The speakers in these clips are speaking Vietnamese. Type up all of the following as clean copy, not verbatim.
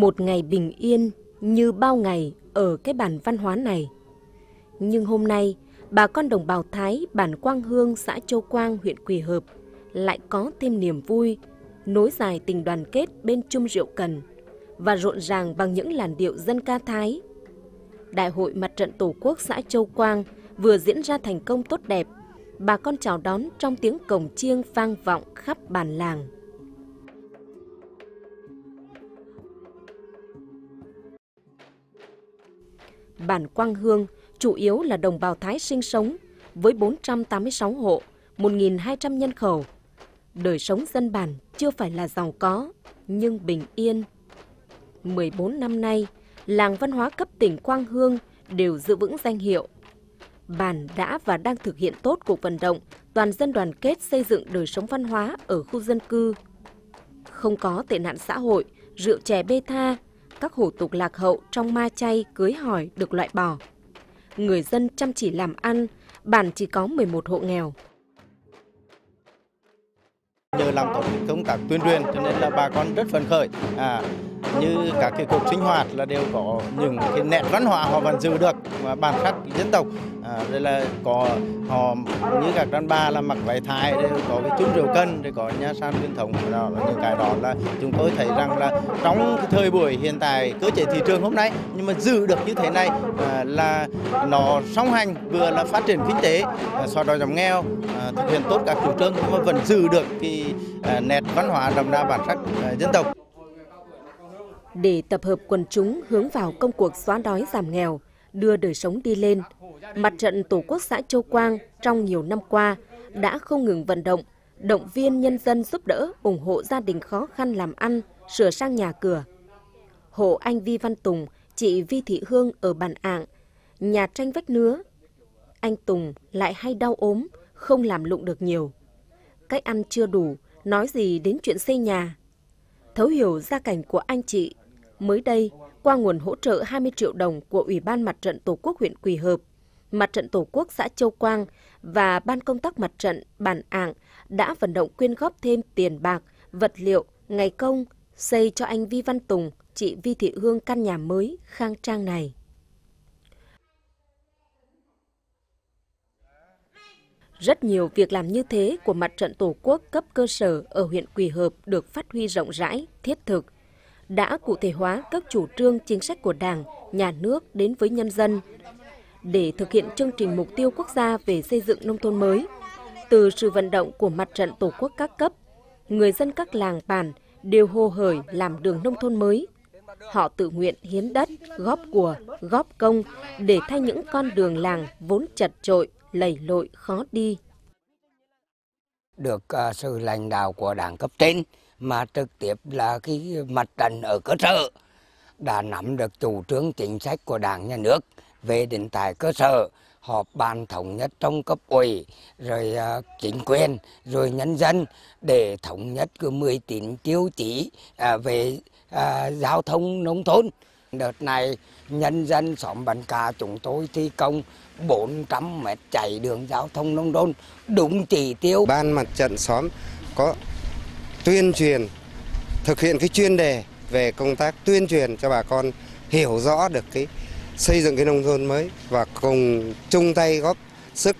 một ngày bình yên như bao ngày ở cái bản văn hóa này. Nhưng hôm nay, bà con đồng bào Thái bản Quang Hương, xã Châu Quang, huyện Quỳ Hợp lại có thêm niềm vui, nối dài tình đoàn kết bên chum rượu cần và rộn ràng bằng những làn điệu dân ca Thái. Đại hội Mặt trận Tổ quốc xã Châu Quang vừa diễn ra thành công tốt đẹp, bà con chào đón trong tiếng cồng chiêng vang vọng khắp bản làng. Bản Quang Hương chủ yếu là đồng bào Thái sinh sống với 486 hộ, 1.200 nhân khẩu. Đời sống dân bản chưa phải là giàu có, nhưng bình yên. 14 năm nay, làng văn hóa cấp tỉnh Quang Hương đều giữ vững danh hiệu. Bản đã và đang thực hiện tốt cuộc vận động toàn dân đoàn kết xây dựng đời sống văn hóa ở khu dân cư. Không có tệ nạn xã hội, rượu chè bê tha, các hủ tục lạc hậu trong ma chay cưới hỏi được loại bỏ. Người dân chăm chỉ làm ăn, bản chỉ có 11 hộ nghèo. Nhờ làm tốt công tác tuyên truyền cho nên là bà con rất phấn khởi. Như các cái cuộc sinh hoạt là đều có những cái nét văn hóa họ vẫn giữ được và bản sắc dân tộc. Đây là có họ như các đàn bà là mặc váy Thái, đây có cái chum rượu cần, đây có nha san truyền thống. Đó là những cái đó là chúng tôi thấy rằng là trong cái thời buổi hiện tại cơ chế thị trường hôm nay, nhưng mà giữ được như thế này là nó song hành, vừa là phát triển kinh tế, xóa đói giảm nghèo, thực hiện tốt các chủ trương nhưng mà vẫn giữ được cái nét văn hóa đậm đà bản sắc dân tộc. Để tập hợp quần chúng hướng vào công cuộc xóa đói giảm nghèo, đưa đời sống đi lên, Mặt trận Tổ quốc xã Châu Quang trong nhiều năm qua đã không ngừng vận động, động viên nhân dân giúp đỡ, ủng hộ gia đình khó khăn làm ăn, sửa sang nhà cửa. Hộ anh Vi Văn Tùng, chị Vi Thị Hương ở Bản Ảng, nhà tranh vách nứa. Anh Tùng lại hay đau ốm, không làm lụng được nhiều. Cách ăn chưa đủ, nói gì đến chuyện xây nhà. Thấu hiểu gia cảnh của anh chị, mới đây, qua nguồn hỗ trợ 20 triệu đồng của Ủy ban Mặt trận Tổ quốc huyện Quỳ Hợp, Mặt trận Tổ quốc xã Châu Quang và Ban công tác Mặt trận Bản Ảng đã vận động quyên góp thêm tiền bạc, vật liệu, ngày công, xây cho anh Vi Văn Tùng, chị Vi Thị Hương căn nhà mới khang trang này. Rất nhiều việc làm như thế của Mặt trận Tổ quốc cấp cơ sở ở huyện Quỳ Hợp được phát huy rộng rãi, thiết thực, đã cụ thể hóa các chủ trương chính sách của Đảng, Nhà nước đến với nhân dân. Để thực hiện chương trình mục tiêu quốc gia về xây dựng nông thôn mới, từ sự vận động của Mặt trận Tổ quốc các cấp, người dân các làng bản đều hô hởi làm đường nông thôn mới. Họ tự nguyện hiến đất, góp của, góp công để thay những con đường làng vốn chật chội, lầy lội khó đi. Được sự lãnh đạo của Đảng cấp trên mà trực tiếp là cái mặt trận ở cơ sở đã nắm được chủ trương chính sách của Đảng, Nhà nước về đến tại cơ sở, họp bàn thống nhất trong cấp ủy rồi chính quyền rồi nhân dân để thống nhất cứ 19 tiêu chí về giao thông nông thôn. Đợt này nhân dân xóm Bản Cà chúng tôi thi công 400 mét chạy đường giao thông nông thôn đúng chỉ tiêu. Ban Mặt trận xóm có tuyên truyền thực hiện cái chuyên đề về công tác tuyên truyền cho bà con hiểu rõ được cái xây dựng cái nông thôn mới và cùng chung tay góp sức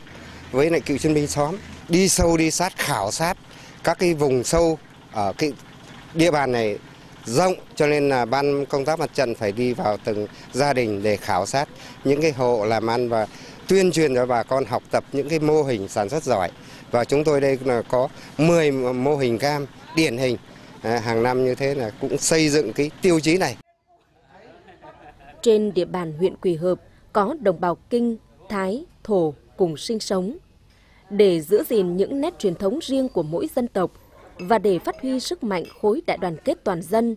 với lại cựu chiến binh xóm đi sâu đi sát khảo sát các cái vùng sâu ở cái địa bàn này rộng, cho nên là Ban công tác Mặt trận phải đi vào từng gia đình để khảo sát những cái hộ làm ăn và tuyên truyền cho bà con học tập những cái mô hình sản xuất giỏi. Và chúng tôi đây là có 10 mô hình cam điển hình hàng năm như thế là cũng xây dựng cái tiêu chí này. Trên địa bàn huyện Quỳ Hợp có đồng bào Kinh, Thái, Thổ cùng sinh sống. Để giữ gìn những nét truyền thống riêng của mỗi dân tộc và để phát huy sức mạnh khối đại đoàn kết toàn dân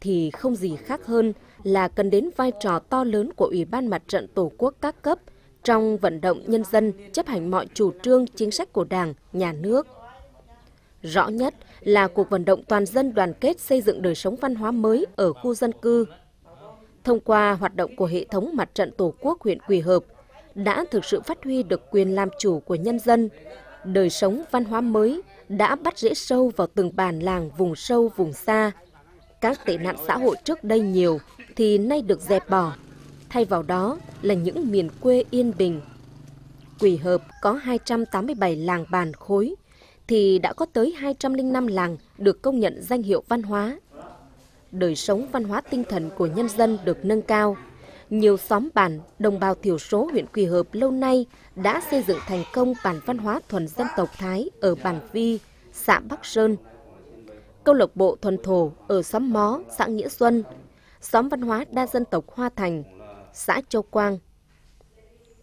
thì không gì khác hơn là cần đến vai trò to lớn của Ủy ban Mặt trận Tổ quốc các cấp trong vận động nhân dân chấp hành mọi chủ trương chính sách của Đảng, Nhà nước. Rõ nhất là cuộc vận động toàn dân đoàn kết xây dựng đời sống văn hóa mới ở khu dân cư. Thông qua hoạt động của hệ thống Mặt trận Tổ quốc huyện Quỳ Hợp đã thực sự phát huy được quyền làm chủ của nhân dân, đời sống văn hóa mới đã bắt rễ sâu vào từng bản làng vùng sâu vùng xa, Các tệ nạn xã hội trước đây nhiều thì nay được dẹp bỏ, thay vào đó là những miền quê yên bình. Quỳ Hợp có 287 làng bản khối, thì đã có tới 205 làng được công nhận danh hiệu văn hóa. Đời sống văn hóa tinh thần của nhân dân được nâng cao. Nhiều xóm bản, đồng bào thiểu số huyện Quỳ Hợp lâu nay đã xây dựng thành công bản văn hóa thuần dân tộc Thái ở Bản Vi, xã Bắc Sơn, câu lạc bộ thuần thổ ở xóm Mó, xã Nghĩa Xuân, xóm văn hóa đa dân tộc Hoa Thành, xã Châu Quang.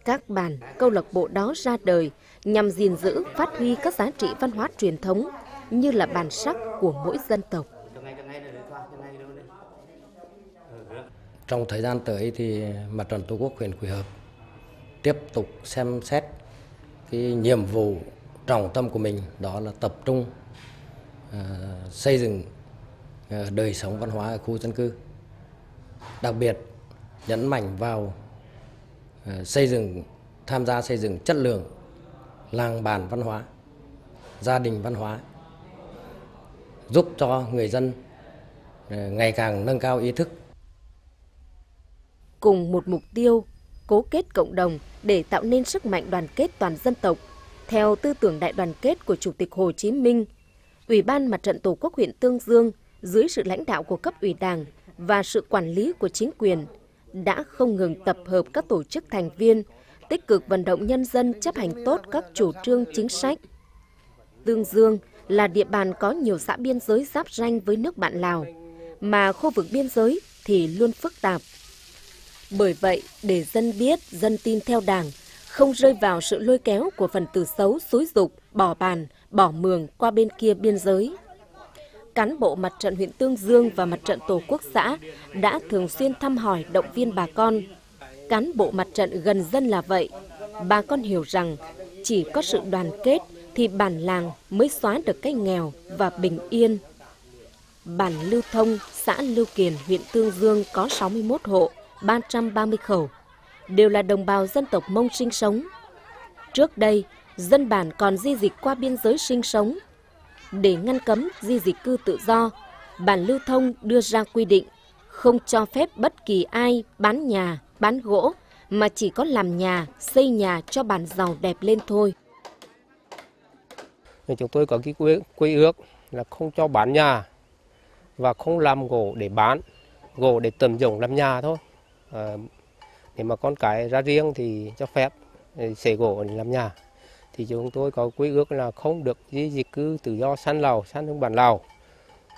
Các bản, câu lạc bộ đó ra đời nhằm gìn giữ, phát huy các giá trị văn hóa truyền thống như là bản sắc của mỗi dân tộc. Trong thời gian tới thì Mặt trận Tổ quốc huyện Quỳ Hợp tiếp tục xem xét cái nhiệm vụ trọng tâm của mình, đó là tập trung xây dựng đời sống văn hóa ở khu dân cư, đặc biệt nhấn mạnh vào xây dựng, tham gia xây dựng chất lượng làng bản văn hóa, gia đình văn hóa, giúp cho người dân ngày càng nâng cao ý thức. Cùng một mục tiêu, cố kết cộng đồng để tạo nên sức mạnh đoàn kết toàn dân tộc, theo tư tưởng đại đoàn kết của Chủ tịch Hồ Chí Minh, Ủy ban Mặt trận Tổ quốc huyện Tương Dương dưới sự lãnh đạo của cấp ủy Đảng và sự quản lý của chính quyền đã không ngừng tập hợp các tổ chức thành viên, tích cực vận động nhân dân chấp hành tốt các chủ trương chính sách. Tương Dương là địa bàn có nhiều xã biên giới giáp ranh với nước bạn Lào, mà khu vực biên giới thì luôn phức tạp. Bởi vậy, để dân biết, dân tin theo Đảng, không rơi vào sự lôi kéo của phần tử xấu xúi giục, bỏ bàn, bỏ mường qua bên kia biên giới, cán bộ Mặt trận huyện Tương Dương và Mặt trận Tổ quốc xã đã thường xuyên thăm hỏi, động viên bà con. Cán bộ mặt trận gần dân là vậy, bà con hiểu rằng chỉ có sự đoàn kết thì bản làng mới xóa được cái nghèo và bình yên. Bản Lưu Thông, xã Lưu Kiền, huyện Tương Dương có 61 hộ, 330 khẩu, đều là đồng bào dân tộc Mông sinh sống. Trước đây, dân bản còn di dịch qua biên giới sinh sống. Để ngăn cấm di dịch cư tự do, Bản Lưu Thông đưa ra quy định không cho phép bất kỳ ai bán nhà, bán gỗ, mà chỉ có làm nhà, xây nhà cho bản giàu đẹp lên thôi. Chúng tôi có cái quy ước là không cho bán nhà và không làm gỗ để bán, gỗ để tận dụng làm nhà thôi. Để mà con cái ra riêng thì cho phép xẻ gỗ để làm nhà. Thì chúng tôi có quy ước là không được di dịch cư tự do sang Lào, sang nước bạn Lào.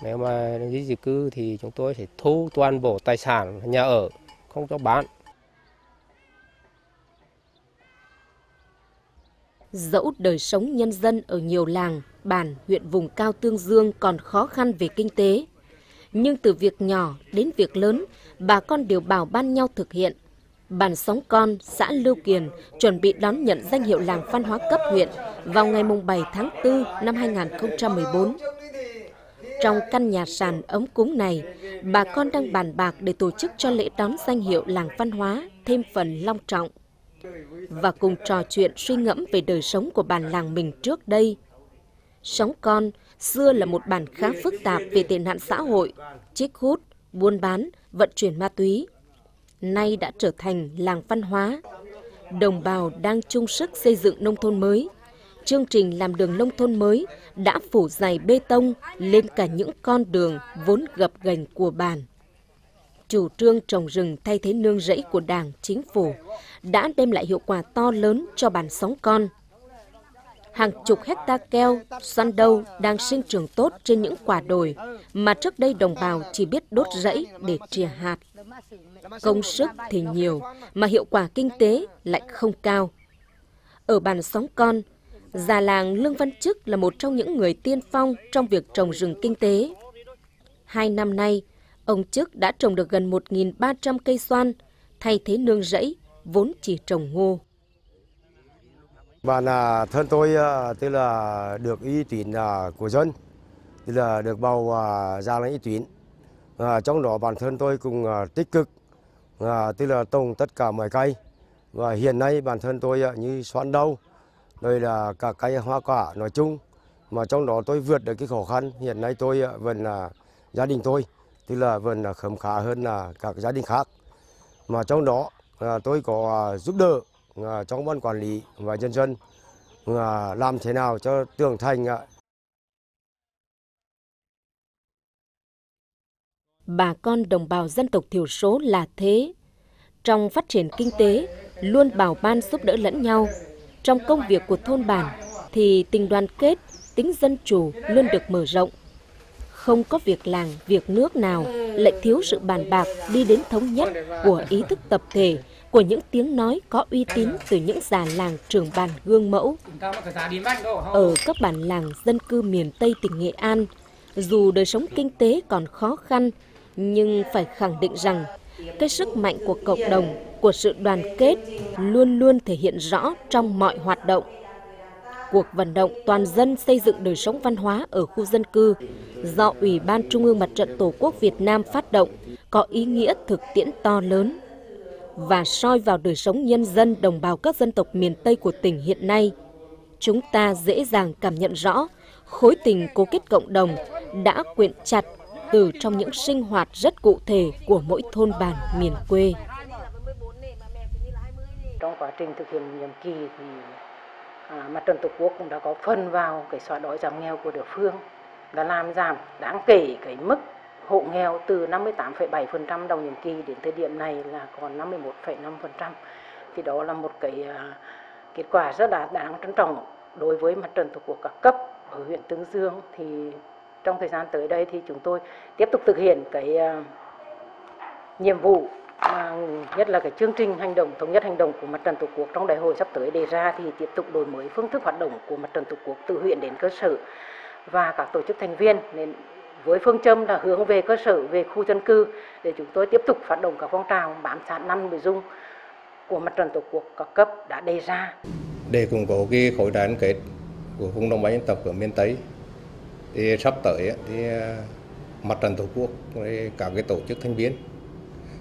Nếu mà di dịch cư thì chúng tôi sẽ thu toàn bộ tài sản nhà ở, không cho bán. Dẫu đời sống nhân dân ở nhiều làng, bản, huyện vùng cao Tương Dương còn khó khăn về kinh tế, nhưng từ việc nhỏ đến việc lớn, bà con đều bảo ban nhau thực hiện. Bản Sóng Con, xã Lưu Kiền chuẩn bị đón nhận danh hiệu làng văn hóa cấp huyện vào ngày 7 tháng 4 năm 2014. Trong căn nhà sàn ống cúng này, bà con đang bàn bạc để tổ chức cho lễ đón danh hiệu làng văn hóa thêm phần long trọng và cùng trò chuyện suy ngẫm về đời sống của bản làng mình trước đây. Sóng Con xưa là một bản khá phức tạp về tệ nạn xã hội, chích hút, buôn bán, vận chuyển ma túy. Nay đã trở thành làng văn hóa. Đồng bào đang chung sức xây dựng nông thôn mới. Chương trình làm đường nông thôn mới đã phủ dày bê tông lên cả những con đường vốn gập ghềnh của bản. Chủ trương trồng rừng thay thế nương rẫy của Đảng, Chính phủ đã đem lại hiệu quả to lớn cho bản Sóng Con. Hàng chục hecta keo, xoan đâu đang sinh trưởng tốt trên những quả đồi mà trước đây đồng bào chỉ biết đốt rẫy để chìa hạt. Công sức thì nhiều mà hiệu quả kinh tế lại không cao. Ở bản Sóng Con, già làng Lương Văn Chức là một trong những người tiên phong trong việc trồng rừng kinh tế. 2 năm nay, ông Chức đã trồng được gần 1.300 cây xoan, thay thế nương rẫy vốn chỉ trồng ngô. Bản thân tôi tức là được uy tín của dân, tức là được bầu ra là uy tín. Trong đó bản thân tôi cũng tích cực, tức là trồng tất cả mọi cây. Và hiện nay bản thân tôi như xoan đâu, đây là cả cây hoa quả nói chung, mà trong đó tôi vượt được cái khó khăn. Hiện nay tôi vẫn là gia đình tôi thì là vẫn là khấm khá hơn là các gia đình khác. Mà trong đó tôi có giúp đỡ trong ban quản lý và nhân dân làm thế nào cho Tường Thành. Bà con đồng bào dân tộc thiểu số là thế. Trong phát triển kinh tế, luôn bảo ban giúp đỡ lẫn nhau. Trong công việc của thôn bản thì tình đoàn kết, tính dân chủ luôn được mở rộng. Không có việc làng, việc nước nào lại thiếu sự bàn bạc đi đến thống nhất của ý thức tập thể, của những tiếng nói có uy tín từ những già làng trưởng bản gương mẫu. Ở các bản làng dân cư miền Tây tỉnh Nghệ An, dù đời sống kinh tế còn khó khăn, nhưng phải khẳng định rằng cái sức mạnh của cộng đồng, của sự đoàn kết luôn luôn thể hiện rõ trong mọi hoạt động. Cuộc vận động toàn dân xây dựng đời sống văn hóa ở khu dân cư do Ủy ban Trung ương Mặt trận Tổ quốc Việt Nam phát động có ý nghĩa thực tiễn to lớn. Và soi vào đời sống nhân dân đồng bào các dân tộc miền Tây của tỉnh hiện nay, chúng ta dễ dàng cảm nhận rõ khối tình cố kết cộng đồng đã quyện chặt từ trong những sinh hoạt rất cụ thể của mỗi thôn bản miền quê. Trong quá trình thực hiện nhiệm kỳ thì Mặt trận Tổ quốc cũng đã có phần vào cái xóa đói giảm nghèo của địa phương, đã làm giảm đáng kể cái mức hộ nghèo từ 58,7% đầu nhiệm kỳ đến thời điểm này là còn 51,5%. Thì đó là một cái kết quả rất là đáng trân trọng đối với Mặt trận Tổ quốc các cấp ở huyện Tương Dương. Thì trong thời gian tới đây thì chúng tôi tiếp tục thực hiện cái nhiệm vụ, nhất là cái chương trình hành động thống nhất hành động của Mặt trận Tổ quốc trong đại hội sắp tới đề ra, thì tiếp tục đổi mới phương thức hoạt động của Mặt trận Tổ quốc từ huyện đến cơ sở và các tổ chức thành viên, nên với phương châm là hướng về cơ sở, về khu dân cư, để chúng tôi tiếp tục phát động các phong trào bám sát năm nội dung của Mặt trận Tổ quốc các cấp đã đề ra. Để củng cố cái khối đoàn kết của vùng đồng bào dân tộc ở miền Tây thì sắp tới thì Mặt trận Tổ quốc cả cái tổ chức thành viên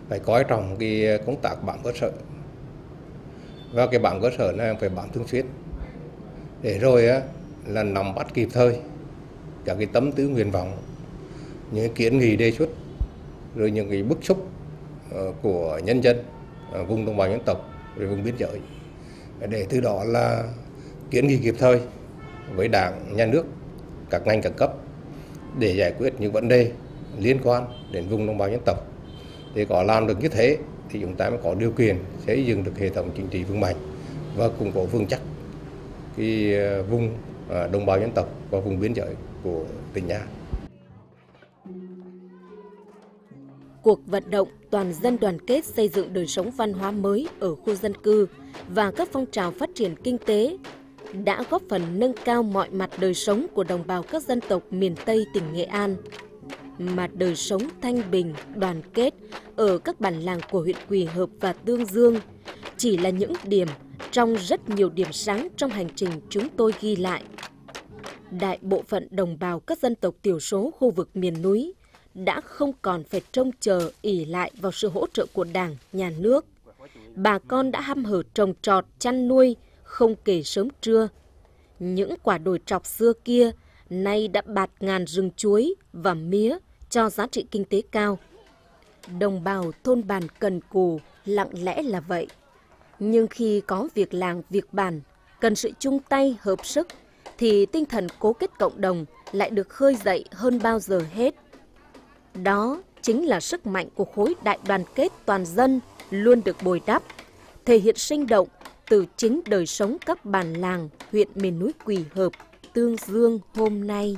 phải coi trọng cái công tác bám cơ sở, và cái bám cơ sở này phải bám thường xuyên để rồi là nắm bắt kịp thời các cái tâm tư nguyện vọng, những kiến nghị đề xuất, rồi những cái bức xúc của nhân dân vùng đồng bào dân tộc, rồi vùng biên giới, để từ đó là kiến nghị kịp thời với Đảng, Nhà nước, các ngành các cấp để giải quyết những vấn đề liên quan đến vùng đồng bào dân tộc. Thì có làm được như thế thì chúng ta mới có điều kiện xây dựng được hệ thống chính trị vững mạnh và củng cố vững chắc cái vùng đồng bào dân tộc và vùng biên giới của tỉnh nhà. Cuộc vận động toàn dân đoàn kết xây dựng đời sống văn hóa mới ở khu dân cư và các phong trào phát triển kinh tế đã góp phần nâng cao mọi mặt đời sống của đồng bào các dân tộc miền Tây tỉnh Nghệ An. Mà đời sống thanh bình, đoàn kết ở các bản làng của huyện Quỳ Hợp và Tương Dương chỉ là những điểm trong rất nhiều điểm sáng trong hành trình chúng tôi ghi lại. Đại bộ phận đồng bào các dân tộc thiểu số khu vực miền núi đã không còn phải trông chờ ỷ lại vào sự hỗ trợ của Đảng, Nhà nước. Bà con đã hăm hở trồng trọt, chăn nuôi, không kể sớm trưa. Những quả đồi trọc xưa kia nay đã bạt ngàn rừng chuối và mía cho giá trị kinh tế cao. Đồng bào thôn bản cần cù, lặng lẽ là vậy. Nhưng khi có việc làng, việc bản, cần sự chung tay, hợp sức, thì tinh thần cố kết cộng đồng lại được khơi dậy hơn bao giờ hết. Đó chính là sức mạnh của khối đại đoàn kết toàn dân luôn được bồi đắp, thể hiện sinh động từ chính đời sống các bản làng, huyện miền núi Quỳ Hợp, Tương Dương hôm nay.